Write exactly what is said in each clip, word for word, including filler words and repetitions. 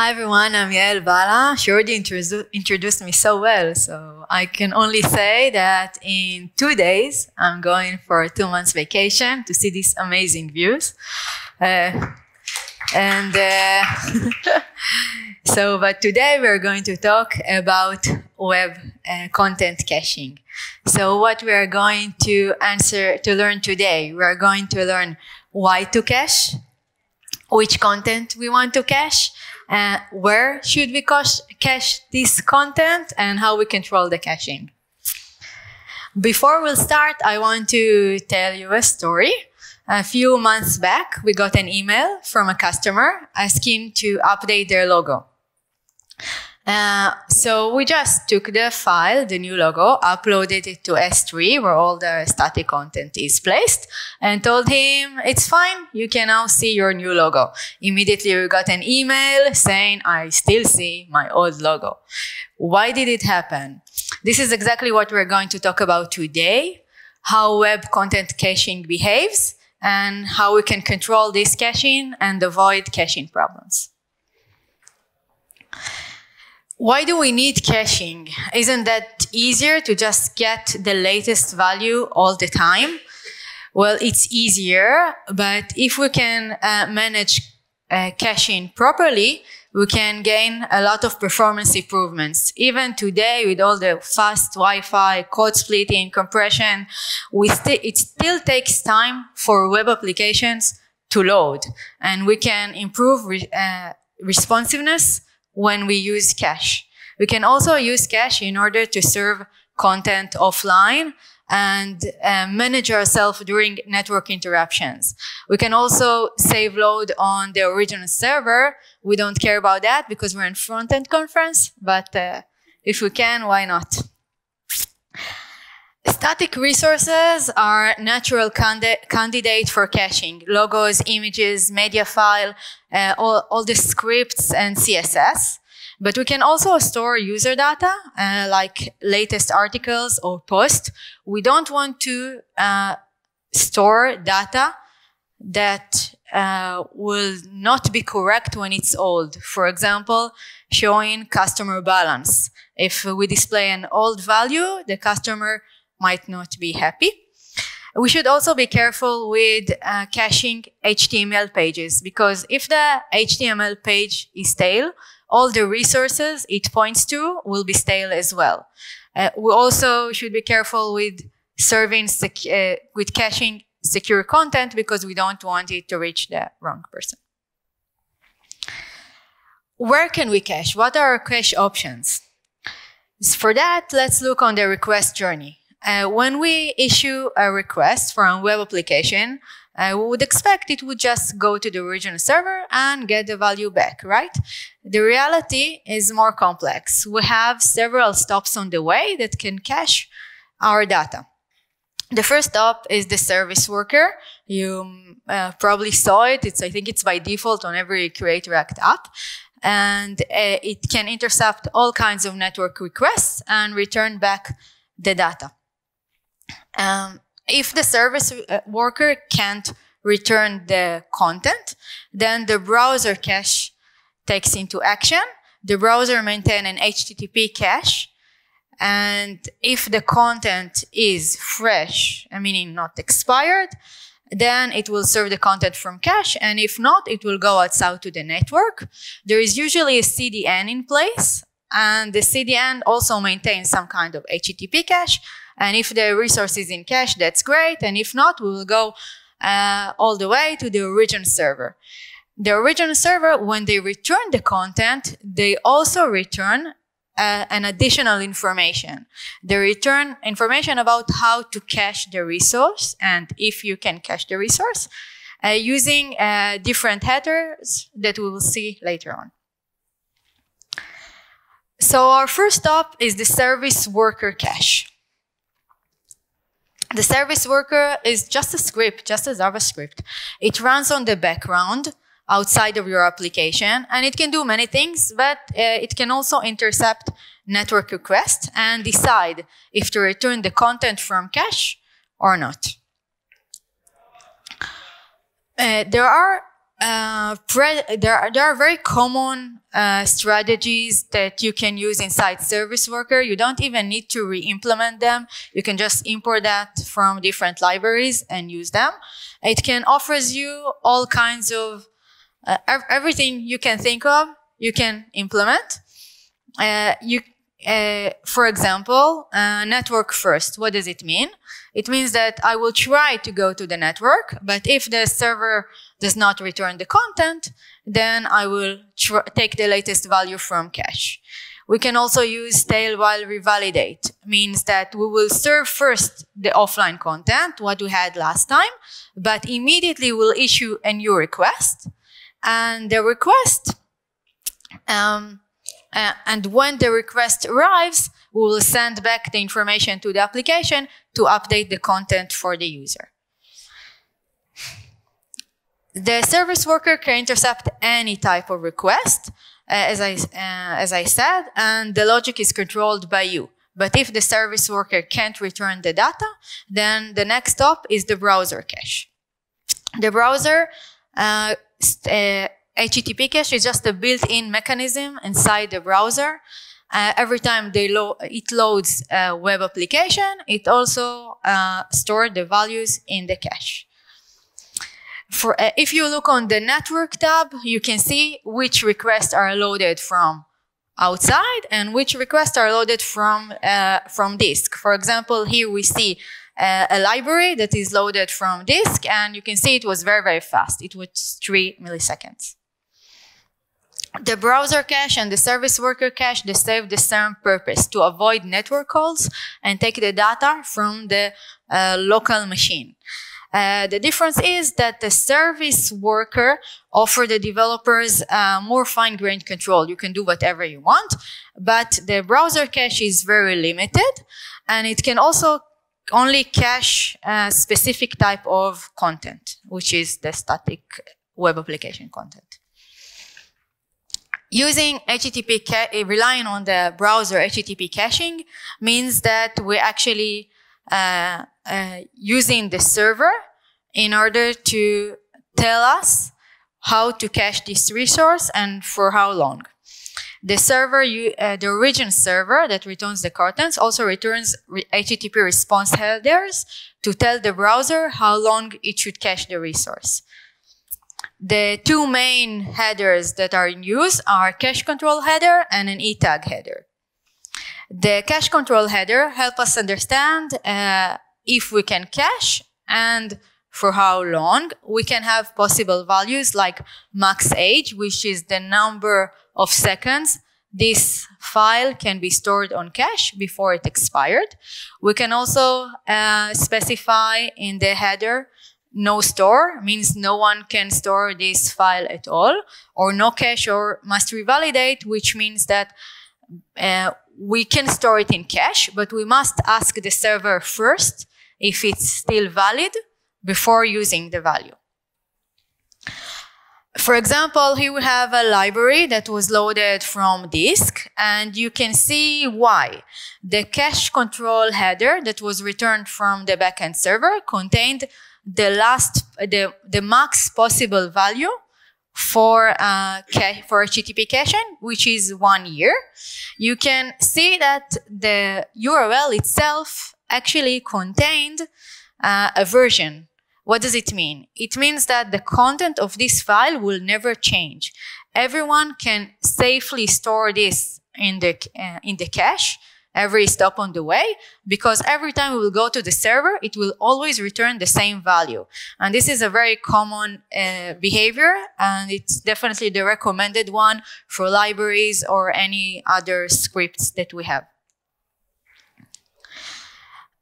Hi everyone, I'm Yael Balla. She already introduced me so well, so I can only say that in two days I'm going for a two months vacation to see these amazing views. Uh, and uh, so, but today we're going to talk about web uh, content caching. So what we are going to answer, to learn today, we are going to learn why to cache, which content we want to cache, Uh, where should we cache, cache this content, and how we control the caching. Before we'll start, I want to tell you a story. A few months back, we got an email from a customer asking to update their logo. Uh, so we just took the file, the new logo, uploaded it to S three, where all the static content is placed, and told him, it's fine, you can now see your new logo. Immediately we got an email saying, I still see my old logo. Why did it happen? This is exactly what we're going to talk about today, how web content caching behaves, and how we can control this caching and avoid caching problems. Why do we need caching? Isn't that easier to just get the latest value all the time? Well, it's easier, but if we can uh, manage uh, caching properly, we can gain a lot of performance improvements. Even today, with all the fast Wi-Fi, code splitting, compression, we st- it still takes time for web applications to load, and we can improve re- uh, responsiveness when we use cache. We can also use cache in order to serve content offline and uh, manage ourselves during network interruptions. We can also save load on the original server. We don't care about that because we're in front-end conference, but uh, if we can, why not? Static resources are natural candi candidate for caching. Logos, images, media file, uh, all, all the scripts and C S S. But we can also store user data, uh, like latest articles or posts. We don't want to uh, store data that uh, will not be correct when it's old. For example, showing customer balance. If we display an old value, the customer might not be happy. We should also be careful with uh, caching H T M L pages, because if the H T M L page is stale, all the resources it points to will be stale as well. Uh, we also should be careful with serving sec uh, with caching secure content, because we don't want it to reach the wrong person. Where can we cache? What are our cache options? For that, let's look on the request journey. Uh, when we issue a request for a web application, uh, we would expect it would just go to the original server and get the value back, right? The reality is more complex. We have several stops on the way that can cache our data. The first stop is the service worker. You uh, probably saw it. It's, I think it's by default on every Create React app. And uh, it can intercept all kinds of network requests and return back the data. Um, if the service worker can't return the content, then the browser cache takes into action. The browser maintains an H T T P cache, and if the content is fresh, meaning not expired, then it will serve the content from cache, and if not, it will go outside to the network. There is usually a C D N in place, and the C D N also maintains some kind of H T T P cache, and if the resource is in cache, that's great, and if not, we will go uh, all the way to the origin server. The origin server, when they return the content, they also return uh, an additional information. They return information about how to cache the resource and if you can cache the resource uh, using uh, different headers that we will see later on. So our first stop is the service worker cache. The service worker is just a script, just a JavaScript. It runs on the background outside of your application, and it can do many things, but uh, it can also intercept network requests and decide if to return the content from cache or not. Uh, there are Uh, there, are, there are very common uh, strategies that you can use inside Service Worker. You don't even need to re-implement them. You can just import that from different libraries and use them. It can offers you all kinds of, uh, everything you can think of, you can implement. Uh, you, uh, for example, uh, network first. What does it mean? It means that I will try to go to the network, but if the server does not return the content, then I will take the latest value from cache. We can also use stale while revalidate. Means that we will serve first the offline content, what we had last time, but immediately we'll issue a new request. And the request, um, uh, and when the request arrives, we will send back the information to the application to update the content for the user. The service worker can intercept any type of request, uh, as, I, uh, as I said, and the logic is controlled by you. But if the service worker can't return the data, then the next stop is the browser cache. The browser uh, uh, H T T P cache is just a built-in mechanism inside the browser. Uh, every time they lo it loads a web application, it also uh, stores the values in the cache. For, uh, if you look on the network tab, you can see which requests are loaded from outside and which requests are loaded from, uh, from disk. For example, here we see uh, a library that is loaded from disk, and you can see it was very, very fast. It was three milliseconds. The browser cache and the service worker cache, they serve the same purpose, to avoid network calls and take the data from the uh, local machine. Uh, the difference is that the service worker offers the developers uh, more fine-grained control. You can do whatever you want, but the browser cache is very limited, and it can also only cache a specific type of content, which is the static web application content. Using H T T P, relying on the browser H T T P caching means that we actually Uh, uh, using the server in order to tell us how to cache this resource and for how long. The server, you, uh, the origin server that returns the contents also returns re H T T P response headers to tell the browser how long it should cache the resource. The two main headers that are in use are cache control header and an ETag header. The cache control header helps us understand uh, if we can cache and for how long. We can have possible values like max age, which is the number of seconds this file can be stored on cache before it expired. We can also uh, specify in the header no store, means no one can store this file at all, or no cache or must revalidate, which means that uh, we can store it in cache, but we must ask the server first if it's still valid before using the value. For example, here we have a library that was loaded from disk, and you can see why. The cache control header that was returned from the backend server contained the last, the, the max possible value for uh, for H T T P caching, which is one year. You can see that the U R L itself actually contained uh, a version. What does it mean? It means that the content of this file will never change. Everyone can safely store this in the, uh, in the cache every stop on the way, because every time we will go to the server, it will always return the same value. And this is a very common uh, behavior, and it's definitely the recommended one for libraries or any other scripts that we have.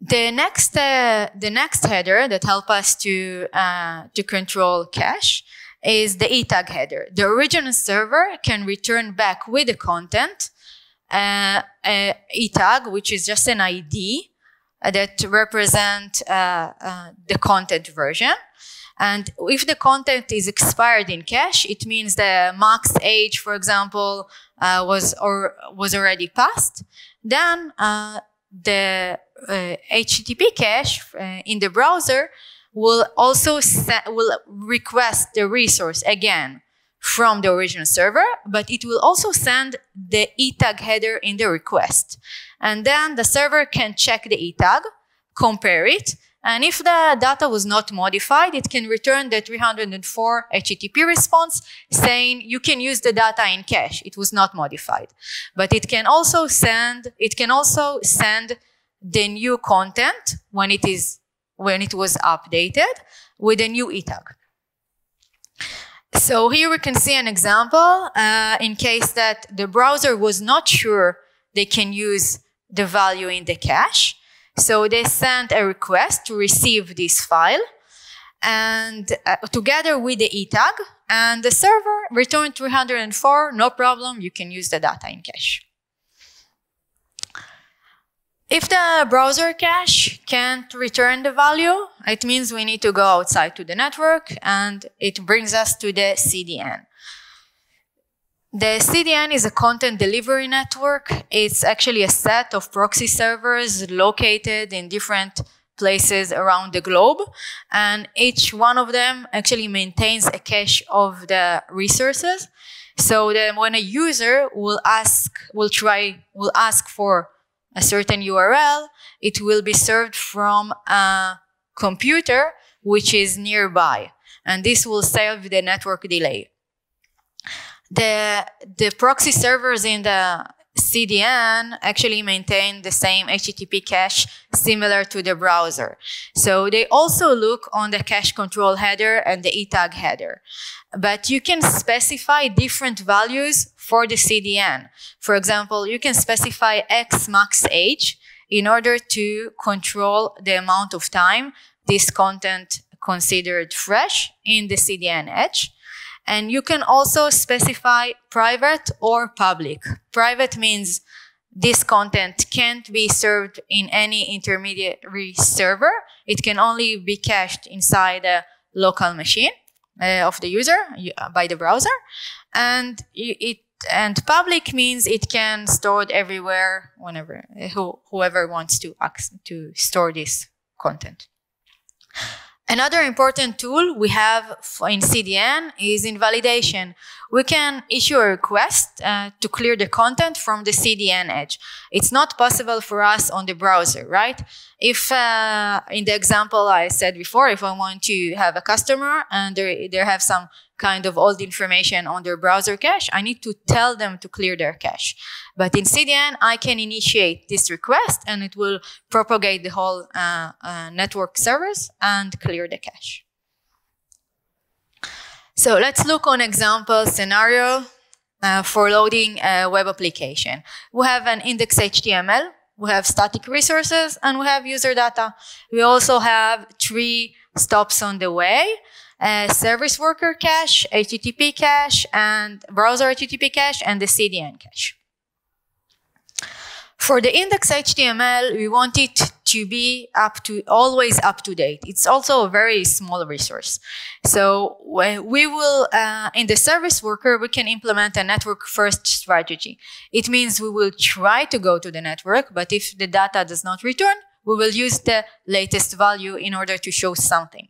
The next, uh, the next header that helps us to, uh, to control cache is the ETag header. The original server can return back with the content Uh, uh, ETag, which is just an I D that represent uh, uh, the content version. And if the content is expired in cache, it means the max age, for example, uh, was or was already passed. Then uh, the uh, H T T P cache uh, in the browser will also set, will request the resource again from the original server, but it will also send the E tag header in the request. And then the server can check the E tag, compare it, and if the data was not modified, it can return the three hundred four H T T P response saying you can use the data in cache. It was not modified. But it can also send, it can also send the new content when it is, when it was updated with a new E tag. So here we can see an example uh, in case that the browser was not sure they can use the value in the cache. So they sent a request to receive this file and uh, together with the E tag, and the server returned three hundred four, no problem, you can use the data in cache. If the browser cache can't return the value, it means we need to go outside to the network, and it brings us to the C D N. The C D N is a content delivery network. It's actually a set of proxy servers located in different places around the globe. And each one of them actually maintains a cache of the resources. So then when a user will ask, will try, will ask for a certain U R L, it will be served from a computer which is nearby. And this will save the network delay. The, the proxy servers in the C D N actually maintain the same H T T P cache similar to the browser. So they also look on the cache control header and the E tag header. But you can specify different values for the C D N. For example, you can specify X max age in order to control the amount of time this content considered fresh in the C D N edge. And you can also specify private or public. Private means this content can't be served in any intermediary server. It can only be cached inside a local machine uh, of the user by the browser. And it and public means it can store it everywhere, whenever who, whoever wants to to store this content. Another important tool we have in C D N is invalidation. We can issue a request uh, to clear the content from the C D N edge. It's not possible for us on the browser, right? If, uh, in the example I said before, if I want to have a customer and they, they have some kind of old information on their browser cache, I need to tell them to clear their cache. But in C D N, I can initiate this request and it will propagate the whole uh, uh, network service and clear the cache. So let's look on example scenario uh, for loading a web application. We have an index H T M L, we have static resources, and we have user data. We also have three stops on the way. Uh, service worker cache, H T T P cache, and browser H T T P cache, and the C D N cache. For the index H T M L, we want it to be up to, always up to date. It's also a very small resource. So we will, uh, in the service worker, we can implement a network first strategy. It means we will try to go to the network, but if the data does not return, we will use the latest value in order to show something.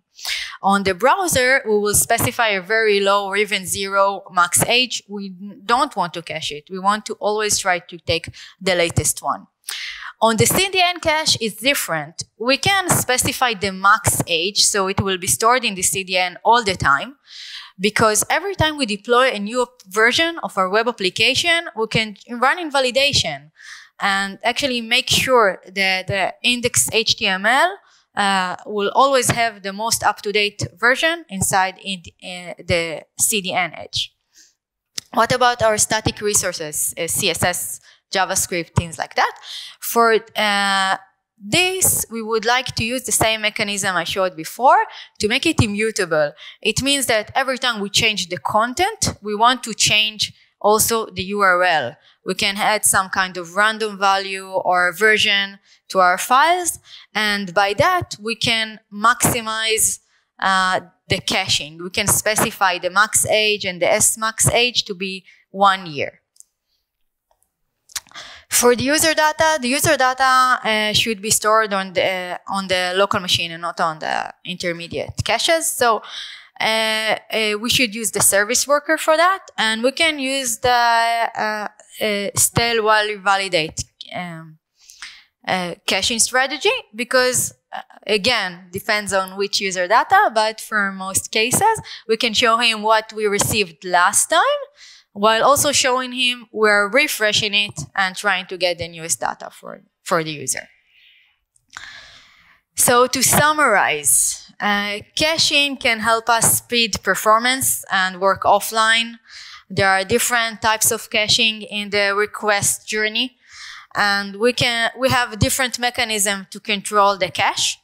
On the browser, we will specify a very low or even zero max age. We don't want to cache it. We want to always try to take the latest one. On the C D N cache, it's different. We can specify the max age, so it will be stored in the C D N all the time, because every time we deploy a new version of our web application, we can run invalidation and actually make sure that the index H T M L Uh, will always have the most up-to-date version inside in uh, the C D N edge. What about our static resources, uh, C S S, JavaScript, things like that? For uh, this, we would like to use the same mechanism I showed before to make it immutable. It means that every time we change the content, we want to change also the U R L. We can add some kind of random value or version to our files, and by that we can maximize uh, the caching. We can specify the max age and the S max age to be one year. For the user data, the user data uh, should be stored on the uh, on the local machine and not on the intermediate caches. So uh, uh, we should use the service worker for that, and we can use the uh, uh, stale while you validate um, uh, caching strategy, because uh, again, depends on which user data, but for most cases, we can show him what we received last time, while also showing him we're refreshing it and trying to get the newest data for, for the user. So to summarize, uh, caching can help us speed performance and work offline. There are different types of caching in the request journey, and we can we have different mechanisms to control the cache.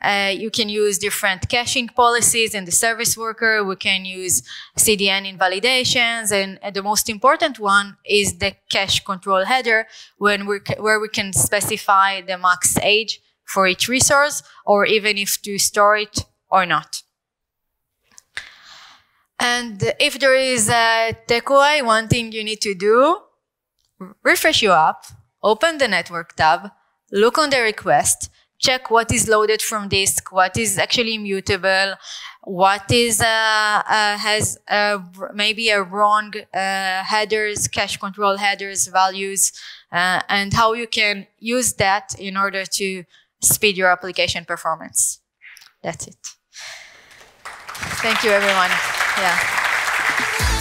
Uh, you can use different caching policies in the service worker. We can use C D N invalidations, and uh, the most important one is the cache control header, when we where we can specify the max age for each resource, or even if to store it or not. And if there is a takeaway, one thing you need to do: refresh your app, open the network tab, look on the request. Check what is loaded from disk, what is actually mutable, what is uh, uh, has uh, maybe a wrong uh, headers, cache control headers, values, uh, and how you can use that in order to speed your application performance. That's it. Thank you, everyone. Yeah.